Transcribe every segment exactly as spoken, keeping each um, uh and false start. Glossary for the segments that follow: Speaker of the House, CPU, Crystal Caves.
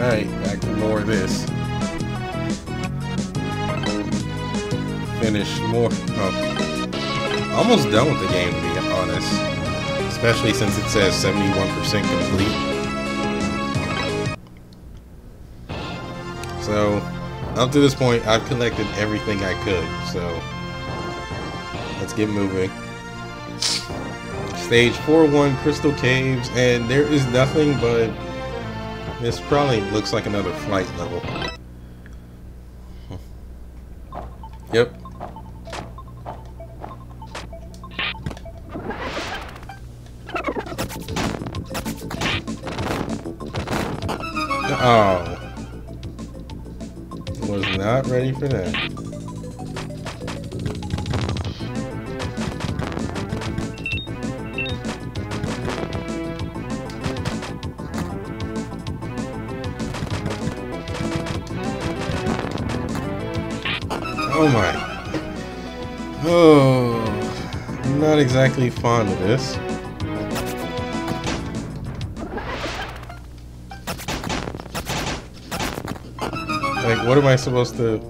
Alright, I can lower this. Finish more. Oh. Almost done with the game, to be honest. Especially since it says seventy-one percent complete. So, up to this point, I've collected everything I could. So, let's get moving. Stage four one, Crystal Caves, and there is nothing but... This probably looks like another flight level. Yep. Oh. Was not ready for that. Oh my. Oh. I'm not exactly fond of this. Like, what am I supposed to...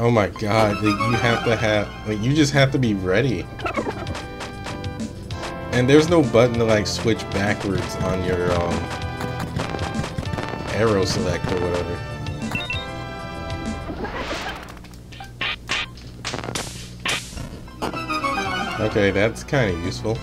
Oh my god, like you have to have, like you just have to be ready. And there's no button to like switch backwards on your um, arrow select or whatever. Okay, that's kind of useful.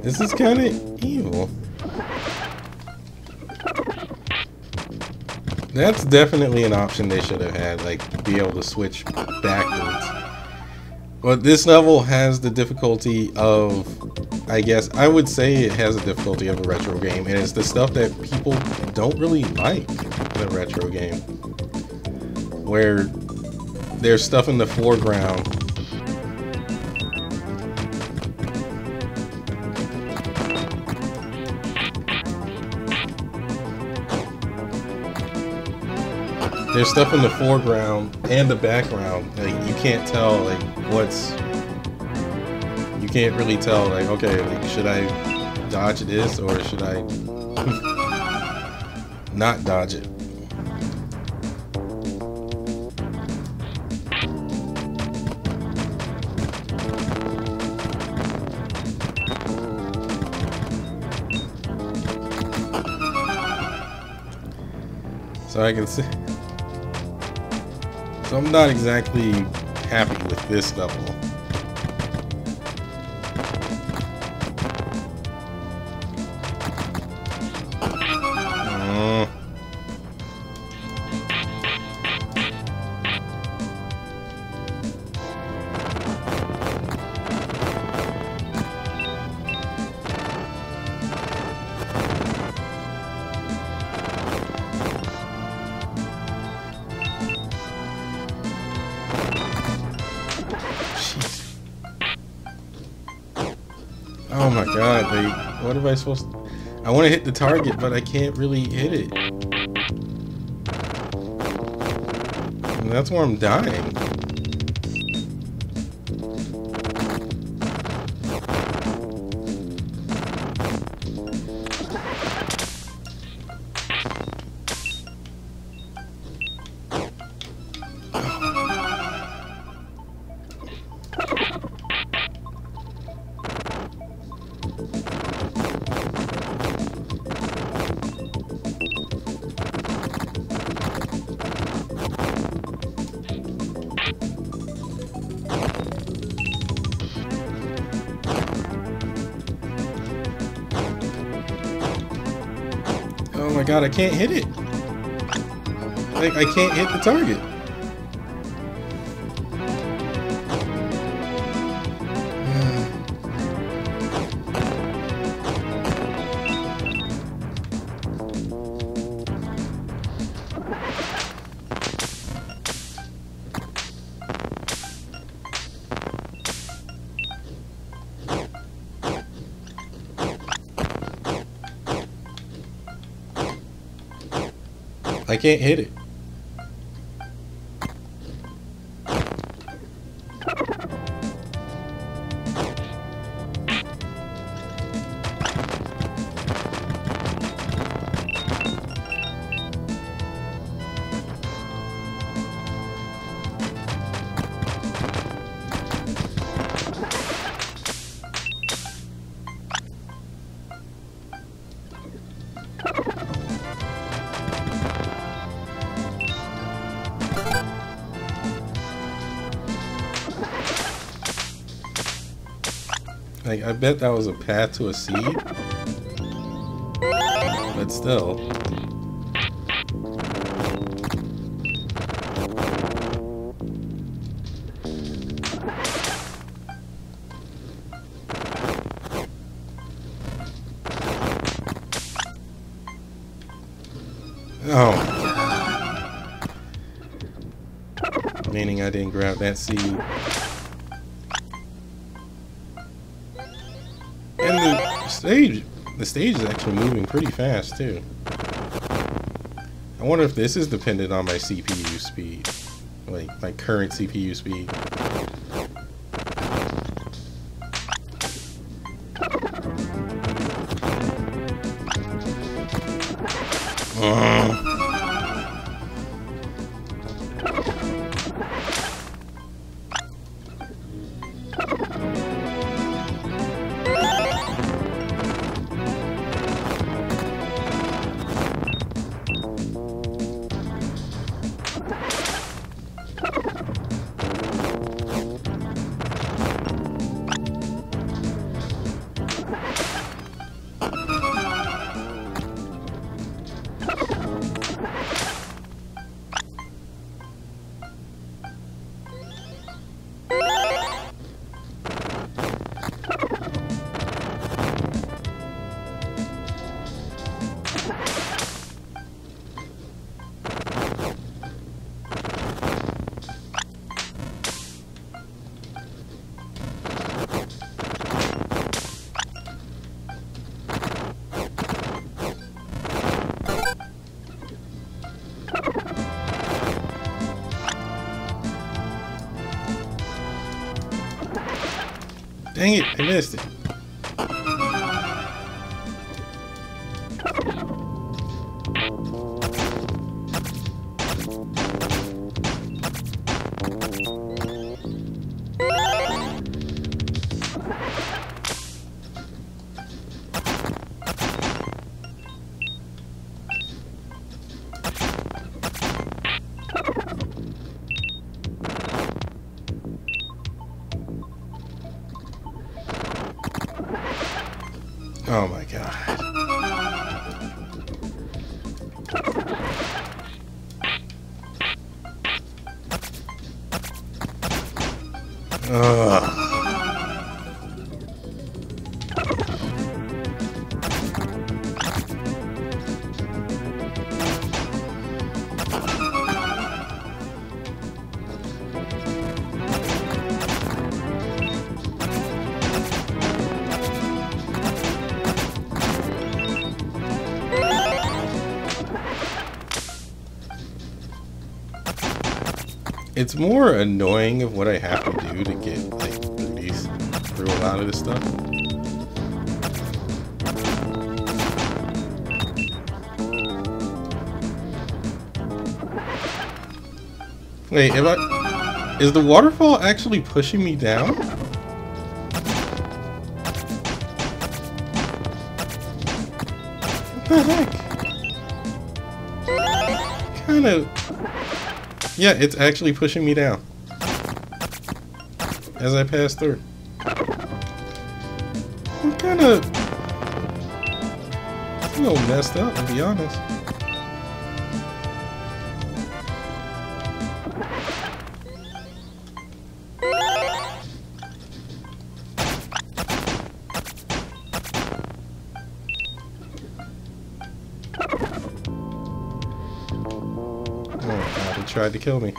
This is kind of evil. That's definitely an option they should have had, like, be able to switch backwards. But this level has the difficulty of, I guess, I would say it has the difficulty of a retro game, and it's the stuff that people don't really like in a retro game. Where there's stuff in the foreground. There's stuff in the foreground and the background. Like you can't tell like what's. You can't really tell like okay, like, should I dodge this or should I not dodge it? So I can see. So I'm not exactly happy with this level. Uh, Oh my god, like, what am I supposed to... I want to hit the target, but I can't really hit it. And that's where I'm dying. my god, I can't hit it. Like, I can't hit the target. I can't hit it. Like, I bet that was a path to a seed, but still. Oh. Meaning I didn't grab that seed. Stage, the stage is actually moving pretty fast too. I wonder if this is dependent on my C P U speed, like my current C P U speed. Dang it, I missed it. Oh my god. Ugh. It's more annoying of what I have to do to get, like, these through a lot of this stuff. Wait, am I... Is the waterfall actually pushing me down? What the heck? Kind of... Yeah, it's actually pushing me down as I pass through. I'm kind of a little messed up, to be honest. tried to kill me.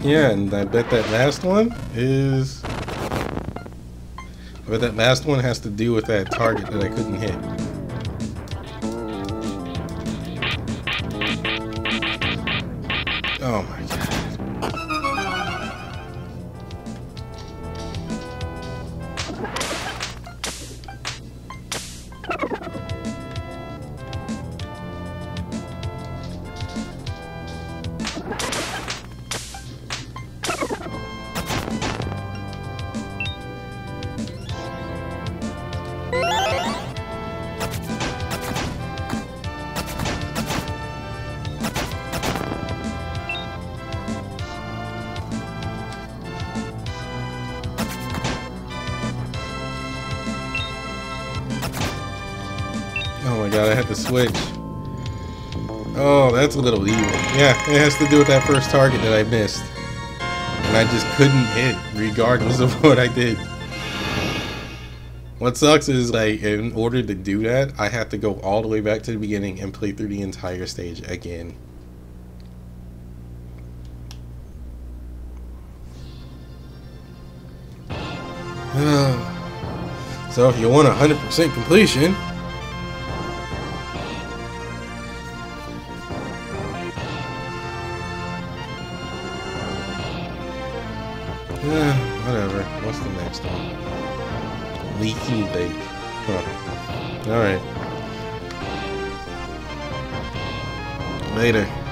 Yeah, and I bet that last one is... I bet that last one has to do with that target that I couldn't hit. Oh my god, I had to switch. Oh, that's a little evil. Yeah, it has to do with that first target that I missed. And I just couldn't hit, regardless of what I did. What sucks is, like, in order to do that, I have to go all the way back to the beginning and play through the entire stage again. So, if you want one hundred percent completion, Uh, whatever. What's the next one? Leaky Bake. Huh. Alright. Later.